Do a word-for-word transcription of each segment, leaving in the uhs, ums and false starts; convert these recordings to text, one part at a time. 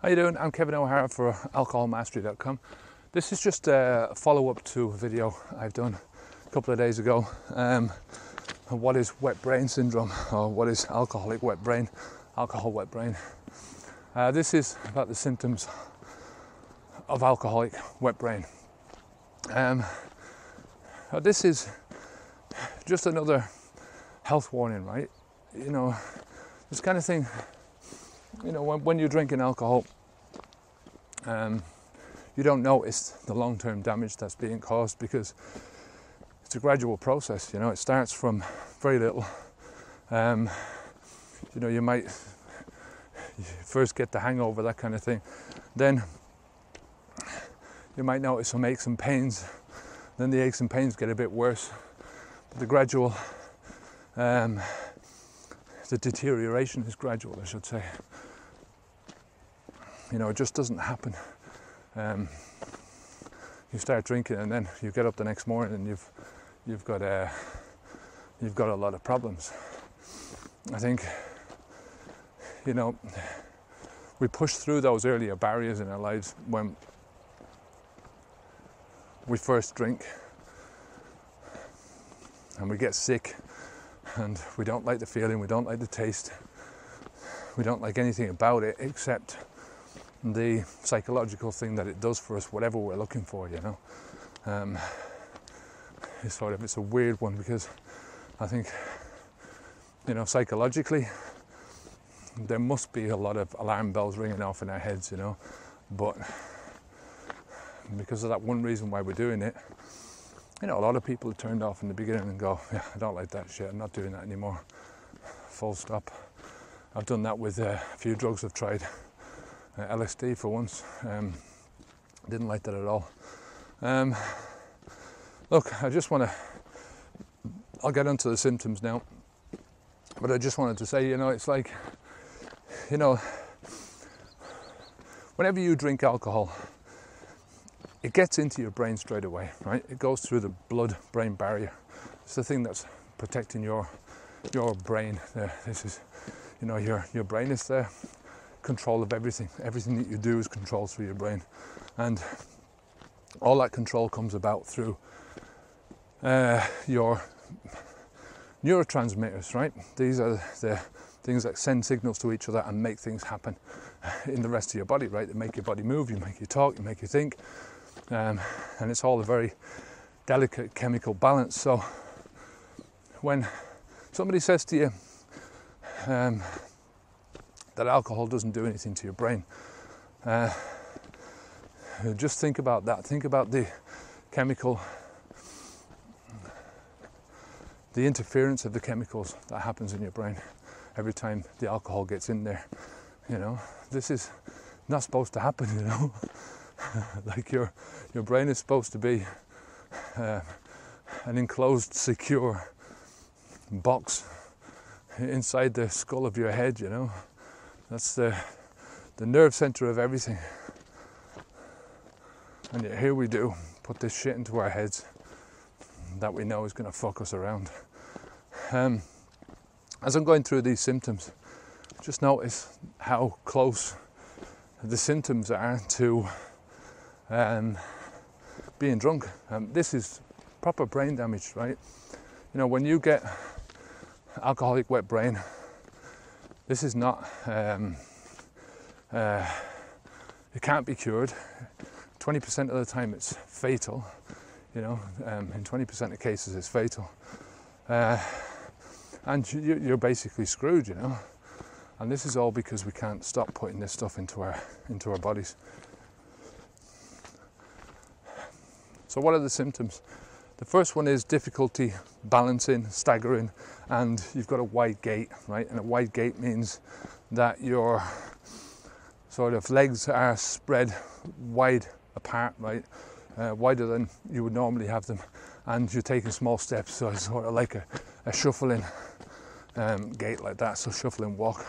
How you doing? I'm Kevin O'Hara for Alcohol Mastery dot com. This is just a follow-up to a video I've done a couple of days ago. Um, what is wet brain syndrome, or what is alcoholic wet brain, alcohol wet brain? Uh, this is about the symptoms of alcoholic wet brain. Um, this is just another health warning, right? You know, this kind of thing. You know, when, when you're drinking alcohol, um, you don't notice the long-term damage that's being caused because it's a gradual process. You know, it starts from very little. Um, you know, you might you first get the hangover, that kind of thing. Then you might notice some aches and pains. Then the aches and pains get a bit worse. But the gradual, um, the deterioration is gradual, I should say. You know, it just doesn't happen. Um, you start drinking, and then you get up the next morning, and you've you've got a you've got a lot of problems. I think, you know, we push through those earlier barriers in our lives when we first drink, and we get sick, and we don't like the feeling, we don't like the taste, we don't like anything about it except the psychological thing that it does for us, whatever we're looking for, you know. Um, it's sort of, it's a weird one because I think, you know, psychologically, there must be a lot of alarm bells ringing off in our heads, you know, but because of that one reason why we're doing it, you know, a lot of people are turned off in the beginning and go, yeah, I don't like that shit, I'm not doing that anymore, full stop. I've done that with uh, a few drugs I've tried. Uh, L S D for once, um, didn't like that at all. Um, look, I just want to, I'll get onto the symptoms now, but I just wanted to say, you know, it's like, you know, whenever you drink alcohol, it gets into your brain straight away, right? It goes through the blood-brain barrier. It's the thing that's protecting your your brain. There, this is, you know, your your brain is there. Control of everything. Everything that you do is controlled through your brain, and all that control comes about through uh, your neurotransmitters, right? These are the things that send signals to each other and make things happen in the rest of your body, right? They make your body move, you make you talk, you make you think, um, and it's all a very delicate chemical balance. So when somebody says to you, um, that alcohol doesn't do anything to your brain. Uh, just think about that. Think about the chemical, the interference of the chemicals that happens in your brain every time the alcohol gets in there. You know, this is not supposed to happen, you know. Like your your brain is supposed to be uh, an enclosed, secure box inside the skull of your head, you know. That's the, the nerve center of everything. And yet here we do, put this shit into our heads that we know is going to fuck us around. Um, as I'm going through these symptoms, just notice how close the symptoms are to um, being drunk. Um, this is proper brain damage, right? You know, when you get alcoholic wet brain, this is not, um, uh, it can't be cured. twenty percent of the time it's fatal, you know, um, in twenty percent of cases it's fatal. Uh, and you, you're basically screwed, you know. And this is all because we can't stop putting this stuff into our, into our bodies. So what are the symptoms? The first one is difficulty balancing, staggering, and you've got a wide gait, right? And a wide gait means that your sort of legs are spread wide apart, right? Uh, wider than you would normally have them, and you're taking small steps, so it's sort of like a, a shuffling um, gait like that, so shuffling walk.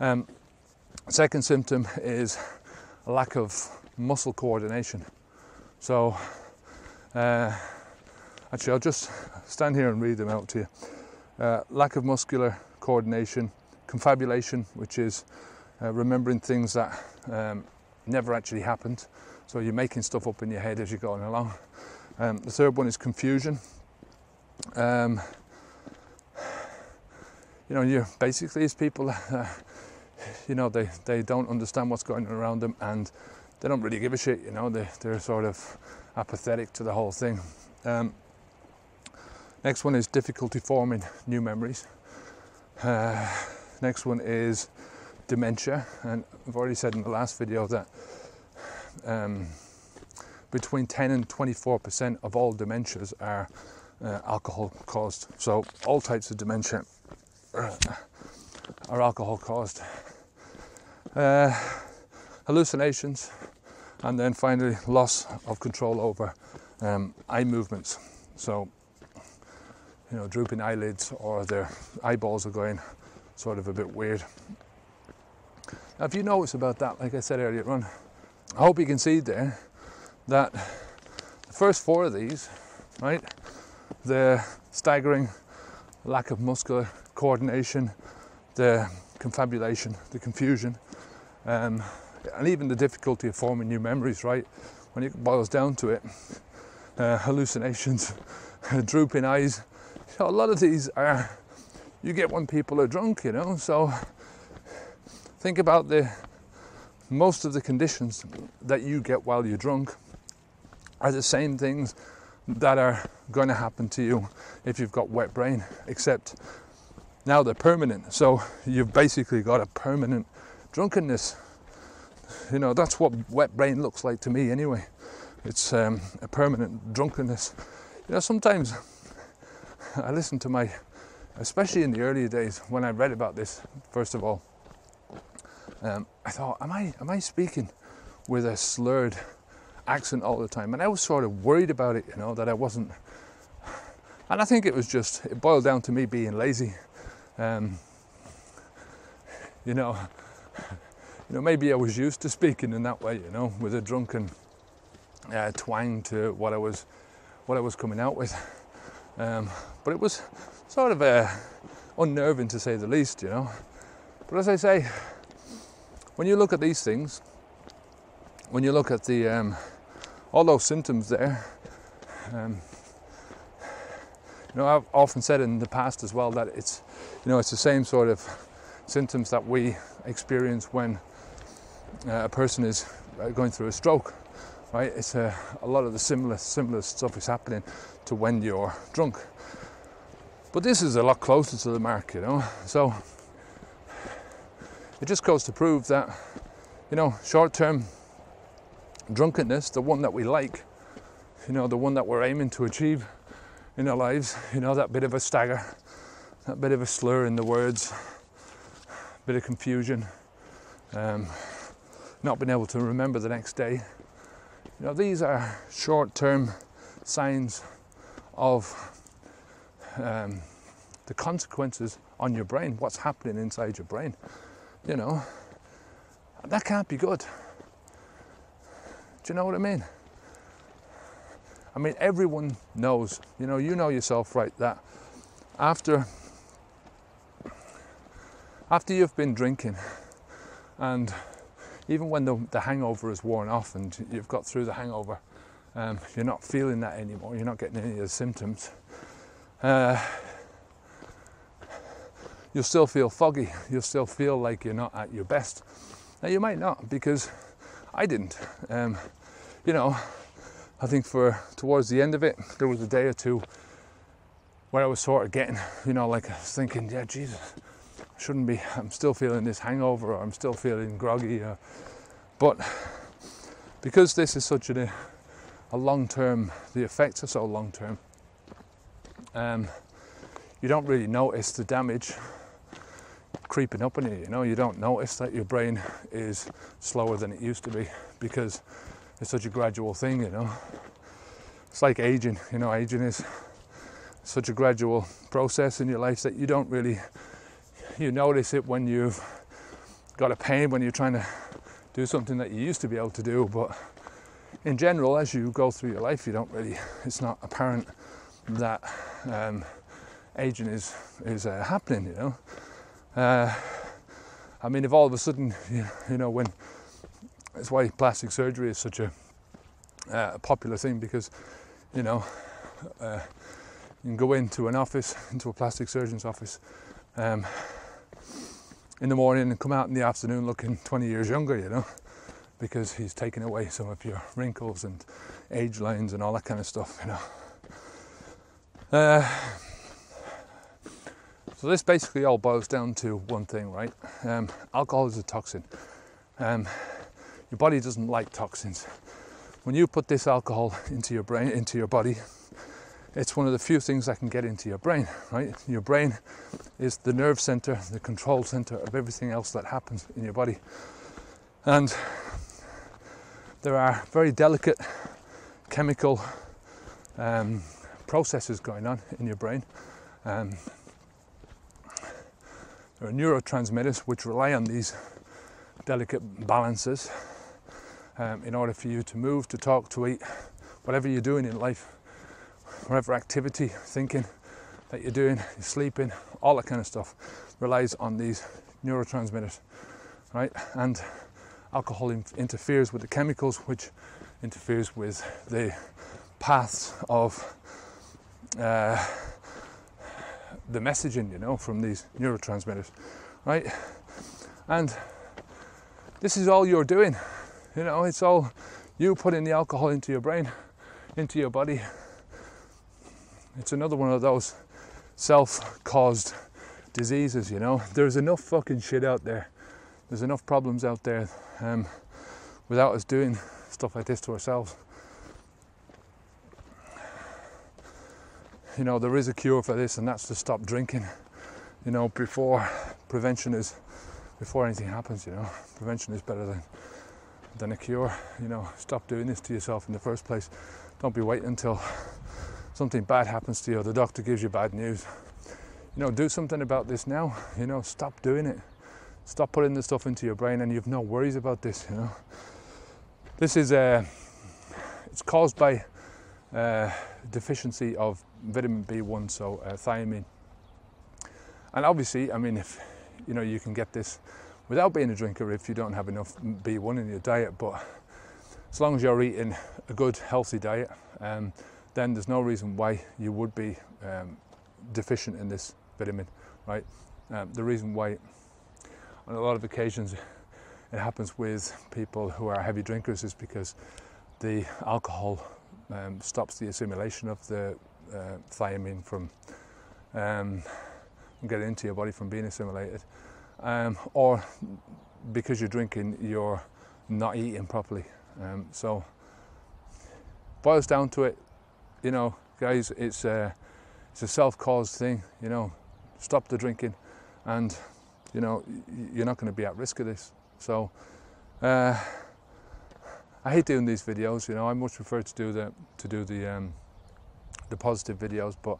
Um, second symptom is a lack of muscle coordination. So, uh, Actually, I'll just stand here and read them out to you. Uh, lack of muscular coordination, confabulation, which is uh, remembering things that um, never actually happened. So you're making stuff up in your head as you're going along. Um, the third one is confusion. Um, you know, you basically it's people, uh, you know, they, they don't understand what's going on around them, and they don't really give a shit, you know, they, they're sort of apathetic to the whole thing. Um, next one is difficulty forming new memories. Uh, next one is dementia, and I've already said in the last video that um, between ten and twenty-four percent of all dementias are uh, alcohol caused. So all types of dementia are, are alcohol caused. Uh, hallucinations, and then finally loss of control over um, eye movements. So, you know, drooping eyelids, or their eyeballs are going sort of a bit weird. Now, if you notice about that, like I said earlier on, I hope you can see there that the first four of these, right, the staggering, lack of muscular coordination, the confabulation, the confusion, um, and even the difficulty of forming new memories, right, when it boils down to it, uh, hallucinations, drooping eyes, you know, a lot of these are, you get when people are drunk, you know, so think about the most of the conditions that you get while you're drunk are the same things that are going to happen to you if you've got wet brain, except now they're permanent. So you've basically got a permanent drunkenness. You know, that's what wet brain looks like to me anyway. It's um, a permanent drunkenness. You know, sometimes I listen to my, especially in the earlier days when I read about this, first of all, um, I thought, am I, am I speaking with a slurred accent all the time? And I was sort of worried about it, you know, that I wasn't. And I think it was just, it boiled down to me being lazy. Um, you know, you know, maybe I was used to speaking in that way, you know, with a drunken uh, twang to what I was, what I was coming out with. Um, but it was sort of uh, unnerving, to say the least, you know. But as I say, when you look at these things, when you look at the um, all those symptoms there, um, you know, I've often said in the past as well that it's, you know, it's the same sort of symptoms that we experience when uh, a person is going through a stroke, right? It's a, a lot of the similar similar stuff is happening to when you're drunk. But this is a lot closer to the mark, you know. So it just goes to prove that, you know, short-term drunkenness, the one that we like, you know, the one that we're aiming to achieve in our lives, you know, that bit of a stagger, that bit of a slur in the words, bit of confusion, um, not being able to remember the next day. You know, these are short-term signs of um, the consequences on your brain, what's happening inside your brain, you know. That can't be good. Do you know what I mean? I mean, everyone knows, you know, you know yourself, right, that after after you've been drinking, and even when the, the hangover is worn off and you've got through the hangover, um, you're not feeling that anymore, you're not getting any of the symptoms, uh, you'll still feel foggy, you'll still feel like you're not at your best. Now, you might not, because I didn't. Um, you know, I think for towards the end of it, there was a day or two where I was sort of getting, you know, like I was thinking, yeah, Jesus, I shouldn't be, I'm still feeling this hangover, or I'm still feeling groggy. Or, but because this is such a, a long-term, the effects are so long-term, um, you don't really notice the damage creeping up on you, you know, you don't notice that your brain is slower than it used to be, because it's such a gradual thing, you know. It's like aging, you know, aging is such a gradual process in your life that you don't really, you notice it when you've got a pain, when you're trying to do something that you used to be able to do, but in general, as you go through your life, you don't really, it's not apparent that um, aging is, is uh, happening, you know. Uh, I mean, if all of a sudden, you know, when, that's why plastic surgery is such a uh, popular thing, because, you know, uh, you can go into an office, into a plastic surgeon's office um, in the morning and come out in the afternoon looking twenty years younger, you know, because he's taken away some of your wrinkles and age lines and all that kind of stuff, you know. Uh, so this basically all boils down to one thing, right? Um, alcohol is a toxin. Um, your body doesn't like toxins. When you put this alcohol into your brain, into your body, it's one of the few things that can get into your brain, right? Your brain is the nerve center, the control center of everything else that happens in your body. And there are very delicate chemical um, processes going on in your brain. Um, there are neurotransmitters which rely on these delicate balances um, in order for you to move, to talk, to eat, whatever you're doing in life, whatever activity, thinking that you're doing, you're sleeping, all that kind of stuff relies on these neurotransmitters, right? And alcohol in interferes with the chemicals, which interferes with the paths of Uh, the messaging, you know, from these neurotransmitters, right? And this is all you're doing, you know, it's all you putting the alcohol into your brain, into your body. It's another one of those self-caused diseases, you know. There's enough fucking shit out there, there's enough problems out there um, without us doing stuff like this to ourselves. You know, there is a cure for this, and that's to stop drinking, you know, before prevention is, before anything happens, you know. Prevention is better than, than a cure, you know. Stop doing this to yourself in the first place. Don't be waiting until something bad happens to you or the doctor gives you bad news. You know, do something about this now, you know, stop doing it. Stop putting this stuff into your brain and you've no worries about this, you know. This is, uh, it's caused by uh, deficiency of vitamin B one, so uh, thiamine. And obviously, I mean, if you know, you can get this without being a drinker if you don't have enough B one in your diet, but as long as you're eating a good healthy diet, um, then there's no reason why you would be um, deficient in this vitamin, right? Um, the reason why on a lot of occasions it happens with people who are heavy drinkers is because the alcohol um, stops the assimilation of the Uh, thiamine from um, getting into your body, from being assimilated, um, or because you're drinking you're not eating properly. Um, so boils down to it, you know, guys, it's a, it's a self-caused thing, you know. Stop the drinking and, you know, you're not going to be at risk of this. So uh, I hate doing these videos, you know. I much prefer to do the to do the um, the positive videos, but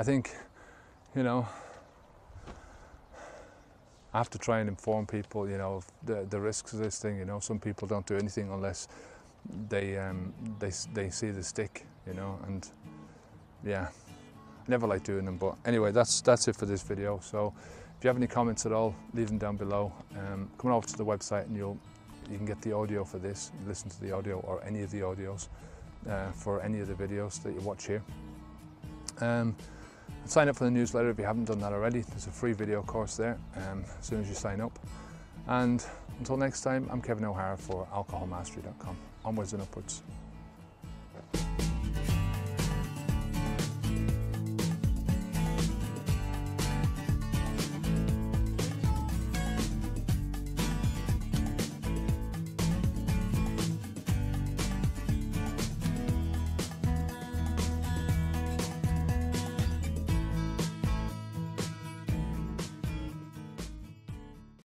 I think, you know, I have to try and inform people, you know, of the, the risks of this thing. You know, some people don't do anything unless they um, they they see the stick, you know. And yeah, I never like doing them. But anyway, that's that's it for this video. So if you have any comments at all, leave them down below. Um, come over to the website and you'll you can get the audio for this. Listen to the audio or any of the audios uh, for any of the videos that you watch here. Um, sign up for the newsletter if you haven't done that already. There's a free video course there um, as soon as you sign up. And until next time, I'm Kevin O'Hara for alcohol mastery dot com. Onwards and upwards.